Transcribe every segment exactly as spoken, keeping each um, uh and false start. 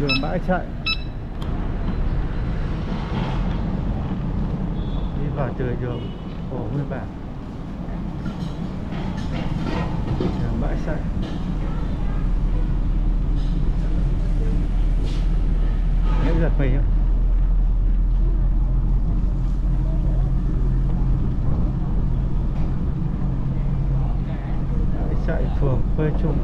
đường Bãi Sậy đi vào trời đường cổ nguyên bản. Đường Bãi Sậy nếu giật mình không? Bãi Sậy phường Khê Trung.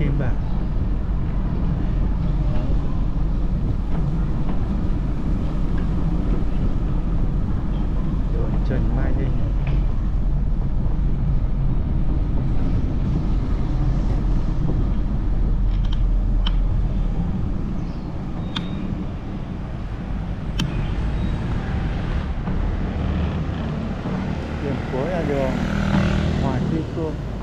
Kim bạc đường Trần Mai Ninh, điểm cuối là đường Hoàng Duy Cương.